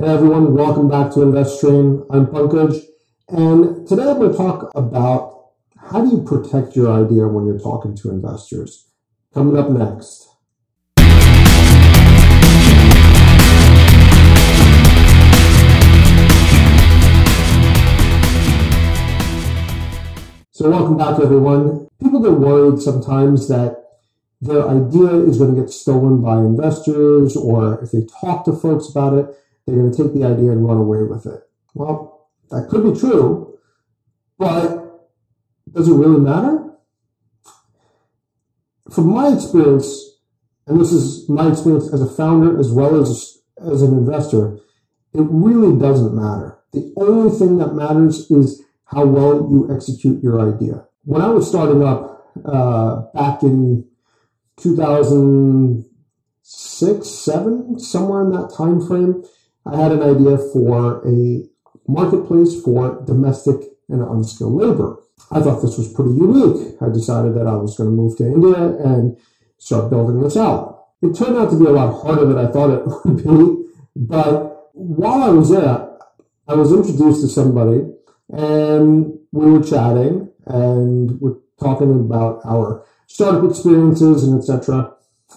Hey everyone, welcome back to Invest Stream. I'm Pankaj, and today I'm going to talk about how do you protect your idea when you're talking to investors. Coming up next. So welcome back everyone. People get worried sometimes that their idea is going to get stolen by investors, or if they talk to folks about it, they're going to take the idea and run away with it. Well, that could be true, but does it really matter? From my experience, and this is my experience as a founder as well as an investor, it really doesn't matter. The only thing that matters is how well you execute your idea. When I was starting up back in 2006, 2007, somewhere in that time frame, I had an idea for a marketplace for domestic and unskilled labor. I thought this was pretty unique. I decided that I was going to move to India and start building this out. It turned out to be a lot harder than I thought it would be, but while I was there, I was introduced to somebody, and we were chatting, and we're talking about our startup experiences and etc.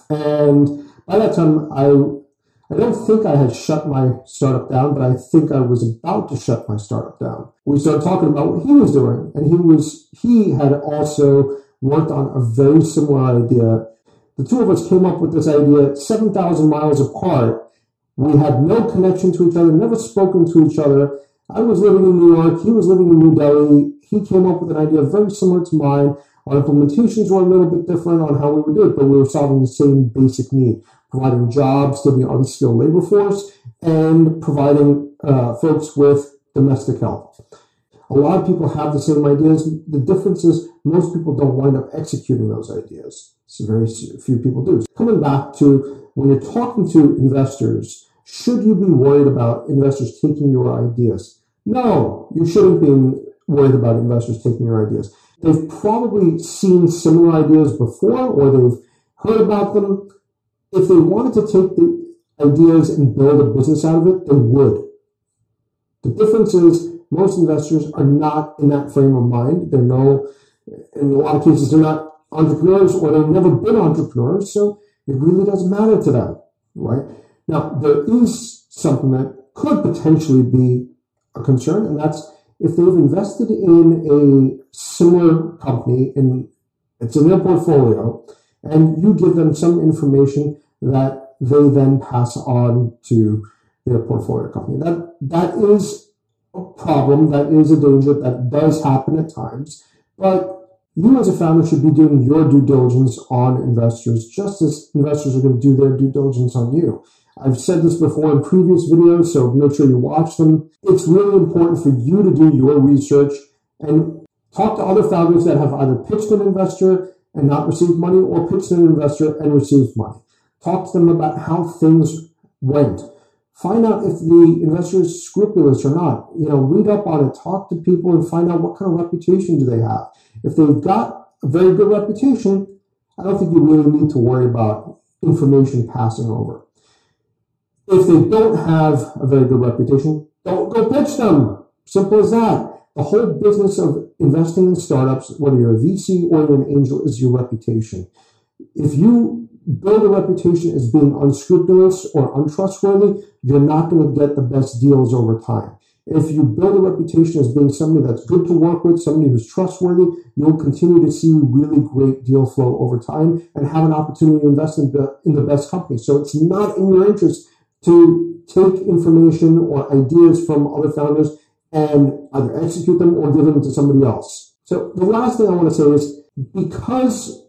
And by that time, I don't think I had shut my startup down, but I think I was about to shut my startup down. We started talking about what he was doing, and he had also worked on a very similar idea. The two of us came up with this idea 7,000 miles apart. We had no connection to each other, never spoken to each other. I was living in New York. He was living in New Delhi. He came up with an idea very similar to mine. Our implementations were a little bit different on how we would do it, but we were solving the same basic need: providing jobs to the unskilled labor force and providing folks with domestic help. A lot of people have the same ideas. The difference is most people don't wind up executing those ideas. So very few people do. So coming back to when you're talking to investors, should you be worried about investors taking your ideas? No, you shouldn't be worried about investors taking your ideas. They've probably seen similar ideas before, or they've heard about them. If they wanted to take the ideas and build a business out of it, they would. The difference is most investors are not in that frame of mind. They're in a lot of cases, they're not entrepreneurs, or they've never been entrepreneurs, so it really doesn't matter to them, right? Now, there is something that could potentially be a concern, and that's if they've invested in a similar company, and it's in their portfolio, and you give them some information that they then pass on to their portfolio company. That is a problem, that is a danger, that does happen at times, but you as a founder should be doing your due diligence on investors, just as investors are going to do their due diligence on you. I've said this before in previous videos, so make sure you watch them. It's really important for you to do your research and talk to other founders that have either pitched an investor and not received money, or pitched an investor and received money. Talk to them about how things went. Find out if the investor is scrupulous or not. You know, read up on it, talk to people, and find out what kind of reputation do they have. If they've got a very good reputation, I don't think you really need to worry about information passing over. If they don't have a very good reputation, don't go pitch them. Simple as that. The whole business of investing in startups, whether you're a VC or you're an angel, is your reputation. If you build a reputation as being unscrupulous or untrustworthy, you're not going to get the best deals over time. If you build a reputation as being somebody that's good to work with, somebody who's trustworthy, you'll continue to see really great deal flow over time and have an opportunity to invest in the best company. So it's not in your interest to take information or ideas from other founders and either execute them or give them to somebody else. So the last thing I want to say is, because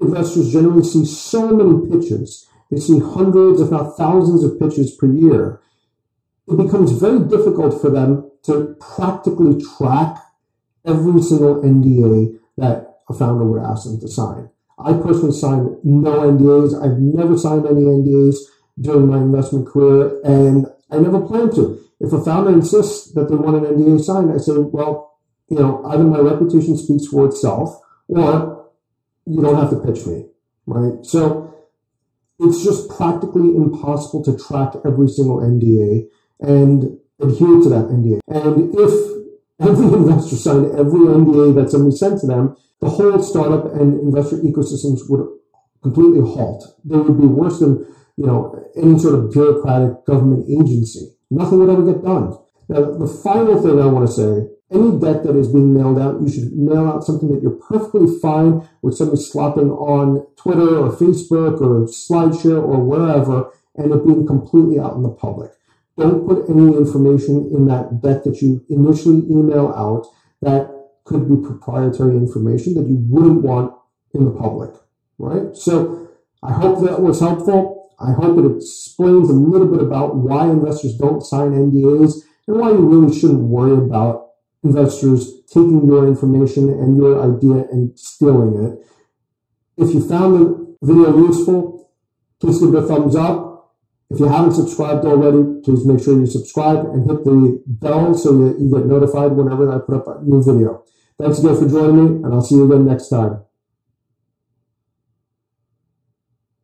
investors generally see so many pitches, they see hundreds if not thousands of pitches per year, it becomes very difficult for them to practically track every single NDA that a founder would ask them to sign. I personally signed no NDAs. I've never signed any NDAs during my investment career, and I never plan to. If a founder insists that they want an NDA signed, I say, well, you know, either my reputation speaks for itself, or you don't have to pitch me, right? So it's just practically impossible to track every single NDA and adhere to that NDA. And if every investor signed every NDA that somebody sent to them, the whole startup and investor ecosystems would completely halt. They would be worse than, you know, any sort of bureaucratic government agency. Nothing would ever get done. Now, the final thing I want to say, any debt that is being mailed out, you should mail out something that you're perfectly fine with somebody slapping on Twitter or Facebook or SlideShare or wherever, and it being completely out in the public. Don't put any information in that debt that you initially email out that could be proprietary information that you wouldn't want in the public, right? So I hope that was helpful. I hope it explains a little bit about why investors don't sign NDAs and why you really shouldn't worry about investors taking your information and your idea and stealing it. If you found the video useful, please give it a thumbs up. If you haven't subscribed already, please make sure you subscribe and hit the bell so that you get notified whenever I put up a new video. Thanks again for joining me, and I'll see you again next time.